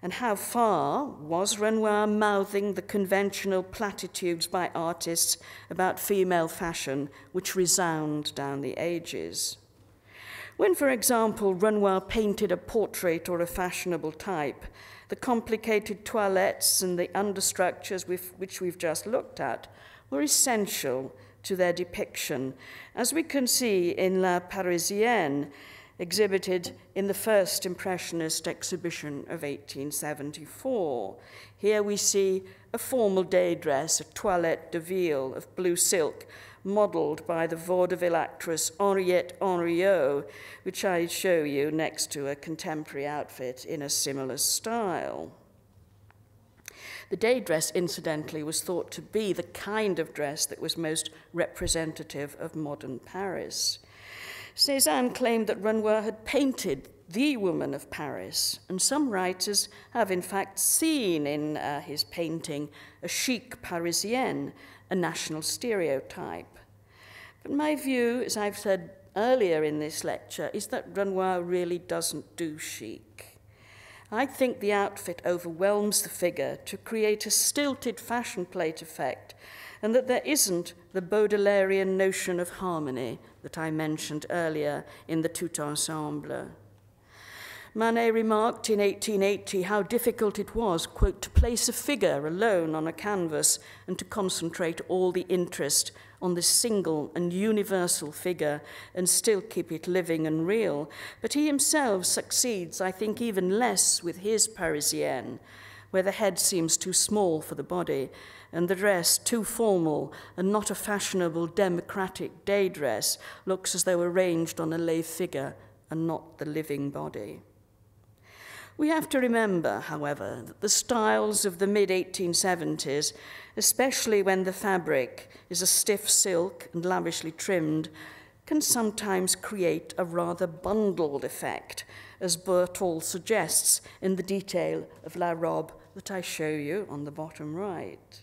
And how far was Renoir mouthing the conventional platitudes by artists about female fashion which resound down the ages? When, for example, Renoir painted a portrait or a fashionable type, the complicated toilettes and the understructures which we've just looked at were essential to their depiction, as we can see in La Parisienne, exhibited in the first Impressionist exhibition of 1874. Here we see a formal day dress, a toilette de ville of blue silk, modelled by the vaudeville actress Henriette Henriot, which I show you next to a contemporary outfit in a similar style. The day dress, incidentally, was thought to be the kind of dress that was most representative of modern Paris. Cézanne claimed that Renoir had painted the woman of Paris, and some writers have in fact seen in his painting a chic Parisienne, a national stereotype. But my view, as I've said earlier in this lecture, is that Renoir really doesn't do chic. I think the outfit overwhelms the figure to create a stilted fashion plate effect, and that there isn't the Baudelairean notion of harmony that I mentioned earlier in the Tout Ensemble. Manet remarked in 1880 how difficult it was, quote, to place a figure alone on a canvas and to concentrate all the interest on this single and universal figure and still keep it living and real. But he himself succeeds, I think, even less with his Parisienne, where the head seems too small for the body, and the dress, too formal and not a fashionable democratic day dress, looks as though arranged on a lay figure and not the living body. We have to remember, however, that the styles of the mid-1870s, especially when the fabric is a stiff silk and lavishly trimmed, can sometimes create a rather bundled effect, as Bertol suggests in the detail of La Robbe that I show you on the bottom right.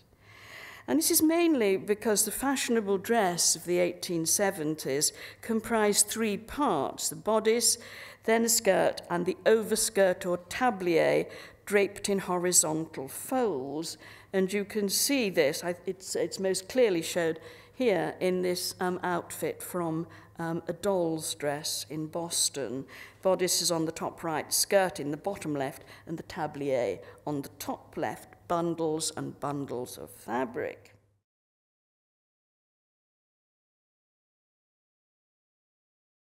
And this is mainly because the fashionable dress of the 1870s comprised three parts: the bodice, then a skirt, and the overskirt or tablier draped in horizontal folds. And you can see this, it's most clearly showed here in this outfit from A Doll's Dress in Boston. Bodice is on the top right, skirt in the bottom left, and the tablier on the top left, bundles and bundles of fabric.